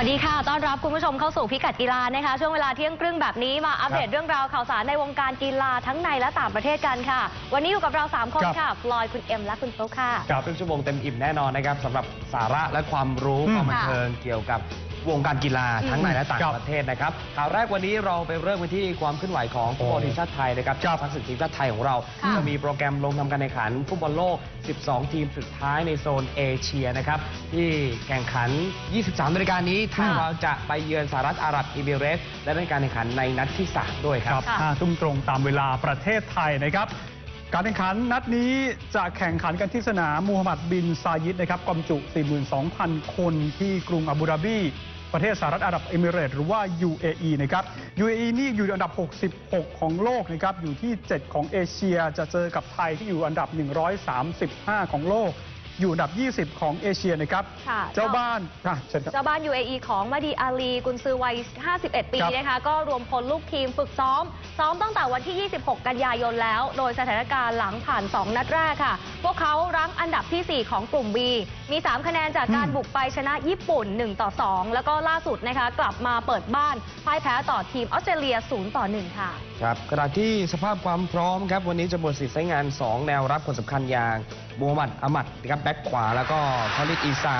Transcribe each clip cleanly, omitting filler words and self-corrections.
สวัสดีค่ะต้อนรับคุณผู้ชมเข้าสู่พิกัดกีฬานะคะช่วงเวลาเที่ยงครึ่งแบบนี้มาอัปเดตเรื่องราวข่าวสารในวงการกีฬาทั้งในและต่างประเทศกันค่ะวันนี้อยู่กับเรา3คนค่ะพลอยคุณเอ็มและคุณโต๊ะค่ะกับเป็นชั่วโมงเต็มอิ่มแน่นอนนะครับสำหรับสาระและความรู้ความบันเทิงเกี่ยวกับวงการกีฬาทั้งในและต่างประเทศนะครับข่าวแรกวันนี้เราไปเริ่มกันที่ความเคลื่อนไหวของฟุตบอลทีมชาติไทยนะครับทัพศึกทีมชาติไทยของเราจะมีโปรแกรมลงทำการแข่งขันฟุตบอลโลก12ทีมสุดท้ายในโซนเอเชียนะครับที่แข่งขัน 23 นาฬิกานี้ไทยเราจะไปเยือนสหรัฐอาหรับอิมิเรตส์และเป็นการแข่งขันในนัดที่ 3 ด้วยครับ 5 ทุ่มตรงตามเวลาประเทศไทยนะครับการแข่งขันนัดนี้จะแข่งขันกันที่สนามมูฮัมหมัดบินซายิดนะครับความจุ 42,000 คนที่กรุงอาบูดาบีประเทศสหรัฐอาหรับเอมิเรตส์หรือว่า UAE นะครับ UAE นี่อยู่อันดับ66ของโลกนะครับอยู่ที่7ของเอเชียจะเจอกับไทยที่อยู่อันดับ135ของโลกอยู่อันดับ20ของเอเชียนะครับเจ้าบ้าน UAE ของมาดีอาลีกุนซือวัย51 ปีนะคะก็รวมพลลูกทีมฝึกซ้อมตั้งแต่วันที่26กันยายนแล้วโดยสถานการณ์หลังผ่าน2นัดแรกค่ะพวกเขารั้งอันดับที่4ของกลุ่ม B มี3คะแนนจากการบุกไปชนะญี่ปุ่น1-2แล้วก็ล่าสุดนะคะกลับมาเปิดบ้านพ่ายแพ้ต่อทีมออสเตรเลีย0-1ค่ะครับขณะที่สภาพความพร้อมครับวันนี้จะหมดสิทธิ์ใช้งาน2แนวรับคนสำคัญอย่างมูฮัมหมัดอามัดนะครับแบ็คขวาแล้วก็คอลิดอีซา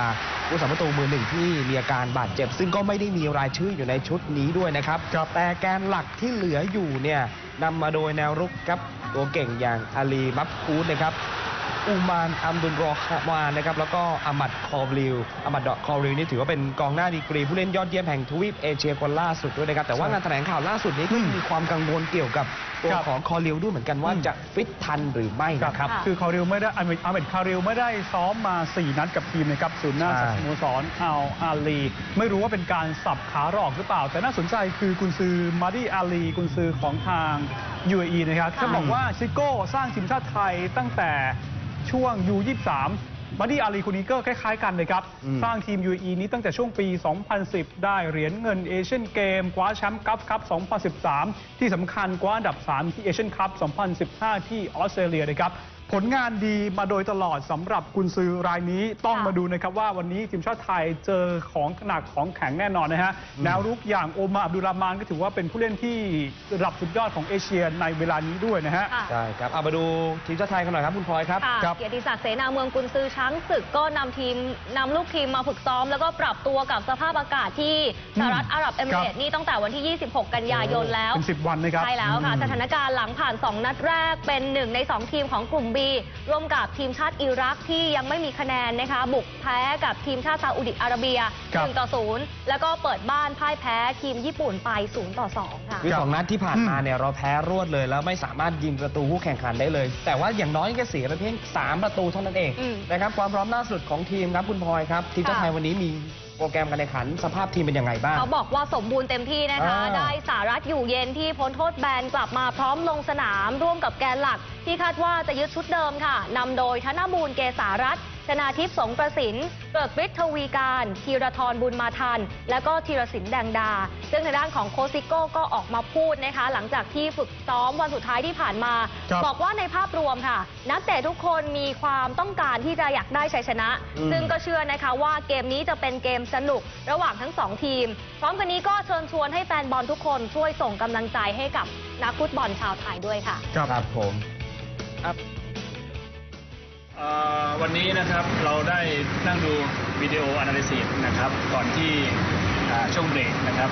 ผู้สาประตูมือหนึ่งที่มีอาการบาดเจ็บซึ่งก็ไม่ได้มีรายชื่ออยู่ในชุดนี้ด้วยนะครับแต่แกนหลักที่เหลืออยู่เนี่ยนำมาโดยแนวรุกครับตัวเก่งอย่างอาลีมับคูดนะครับอูมานอัมดุลรอฮ์มานนะครับแล้วก็อามัดคอริวนี่ถือว่าเป็นกองหน้าดีกรีผู้เล่นยอดเยี่ยมแห่งทวีปเอเชียคนล่าสุดด้วยนะครับแต่ว่างานแถลงข่าวล่าสุดนี้ก็มีความกังวลเกี่ยวกับตัวของคอริวด้วยเหมือนกันว่าจะฟิตทันหรือไม่นะครับคืออามัดคอริวไม่ได้ซ้อมมา4นัดกับทีมนะครับศูนย์หน้าจากสโมสรอัลอาลีไม่รู้ว่าเป็นการสับขาหลอกหรือเปล่าแต่น่าสนใจคือกุนซือมาดีอาลีกุนซือของทาง UAE นะครับเขาบอกว่าซิโก้สร้างทีมชาติไทยตั้งแต่ช่วง U23 มาดีอาลีคนนี้ก็คล้ายๆกันเลยครับสร้างทีม UAE นี้ตั้งแต่ช่วงปี 2010 ได้เหรียญเงินเอเชียนเกมคว้าแชมป์กัฟคัพ 2013 ที่สำคัญคว้าอันดับ 3 ที่เอเชียนคัพ 2015 ที่ออสเตรเลียนะครับผลงานดีมาโดยตลอดสำหรับกุนซือรายนี้ต้องมาดูนะครับว่าวันนี้ทีมชาติไทยเจอของหนักของแข็งแน่นอนนะฮะแนวรุกอย่างโอมาอับดุลรามานก็ถือว่าเป็นผู้เล่นที่ระดับสุดยอดของเอเชียในเวลานี้ด้วยนะฮะใช่ครับเอามาดูทีมชาติไทยกันหน่อยครับคุณพลอยครับเกียรติศักดิ์เสนาเมืองกุนซือช้างศึกก็นำลูกทีมมาฝึกซ้อมแล้วก็ปรับตัวกับสภาพอากาศที่สหรัฐอาหรับเอมิเรตส์นี่ตั้งแต่วันที่26กันยายนแล้วเป็น10 วันนะครับใช่แล้วค่ะสถานการณ์หลังผ่าน2นัดแรกเป็น1ใน2ทีมของกลุ่มร่วมกับทีมชาติอิรักที่ยังไม่มีคะแนนนะคะบุกแพ้กับทีมชาติซาอุดิอาระเบีย 1-0 แล้วก็เปิดบ้านพ่ายแพ้ทีมญี่ปุ่นไป 0-2 ค่ะคือ2นัดที่ผ่านมาเนี่ยเราแพ้รวดเลยแล้วไม่สามารถยิงประตูคู่แข่งขันได้เลยแต่ว่าอย่างน้อยก็เสียไปเพียง3ประตูเท่านั้นเองนะครับความพร้อมล่าสุดของทีมครับคุณพลอยครับทีมชาติไทยวันนี้มีโปรแกรมการแข่งขันสภาพทีมเป็นยังไงบ้างเขาบอกว่าสมบูรณ์เต็มที่นะคะได้สารัฐอยู่เย็นที่พ้นโทษแบนกลับมาพร้อมลงสนามร่วมกับแกนหลักที่คาดว่าจะยึดชุดเดิมค่ะนำโดยธนบูลเกษารัตน์ชนาทิพย์สงประสินเกิดฤทธิ์ทวีการธีรธรบุญมาทันและก็ธีรศิลป์แดงดาซึ่งในด้านของโคซิโก้ก็ออกมาพูดนะคะหลังจากที่ฝึกซ้อมวันสุดท้ายที่ผ่านมาบอกว่าในภาพรวมค่ะนักเตะทุกคนมีความต้องการที่จะอยากได้ชัยชนะซึ่งก็เชื่อนะคะว่าเกมนี้จะเป็นเกมสนุกระหว่างทั้ง2ทีมพร้อมกันนี้ก็เชิญชวนให้แฟนบอลทุกคนช่วยส่งกำลังใจให้กับนักฟุตบอลชาวไทยด้วยค่ะครับผมวันนี้นะครับเราได้นั่งดูวิดีโออนาลิซิสนะครับก่อนที่ช่วงเบรกนะครับ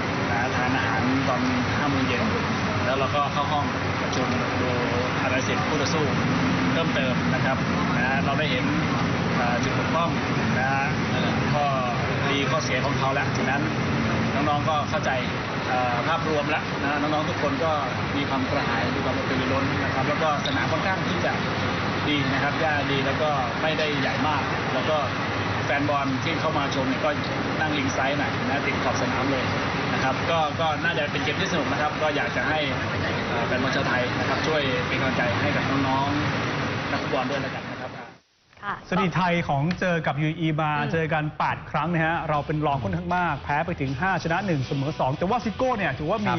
ทานอาหารตอน5 โมงเย็นแล้วเราก็เข้าห้องประชุมดูอนาลิซิสคู่ต่อสู้เพิ่มเติมนะครับเราได้เห็นจุดบกพร่องนะข้อดีข้อเสียของเขาแล้วฉะนั้นน้องๆก็เข้าใจภาพรวมแล้วนะน้องๆทุกคนก็มีความกระหายมีความกระตือรือร้นนะครับแล้วก็สนามค่อนข้างที่จะดีนะครับย่าดีแล้วก็ไม่ได้ใหญ่มากแล้วก็แฟนบอลที่เข้ามาชมเนี่ยก็นั่งลิงไซส์หน่อยนะติดขอบสนามเลยนะครับก็น่าจะเป็นเกมที่สนุกนะครับก็อยากจะให้แฟนบอลชาวไทยนะครับช่วยเป็นกำลังใจให้กับน้องๆนักฟุตบอลด้วยนะครับสถิติไทยของเจอกับ UAE มาเจอกัน8 ครั้งนะฮะเราเป็นรองค่อนข้างมากแพ้ไปถึง5 ชนะ 1 เสมอ 2แต่ว่าซิโก้เนี่ยถือว่ามี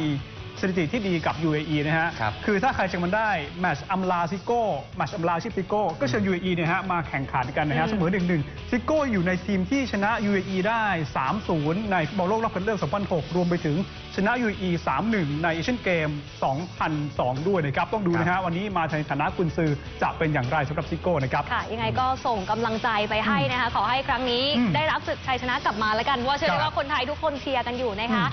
สถิติที่ดีกับ UAE นะฮะ คือถ้าใครเชียงมันได้แมตช์อัมลาซิโก้แมตช์อัมลาชิปิโก้ก็เชียง UAE เนี่ยฮะมาแข่งขันกันนะฮะเสมอ 1-1 ซิโก้อยู่ในทีมที่ชนะ UAE ได้ 3-0 ในฟุตบอลโลกรอบคัดเลือก 2006 รวมไปถึงชนะ UAE 3-1 ในเอเชียนเกม 2002 ด้วยนะครับต้องดูนะฮะวันนี้มาในฐานะกุนซือจะเป็นอย่างไรสำหรับซิโก้นะครับค่ะยังไงก็ส่งกำลังใจไปให้นะคะขอให้ครั้งนี้ได้รับศึกชัยชนะกลับมาแล้วกันว่าเชื่อว่าคนไทยทุกคนเชียร์กันอยู่นะคะ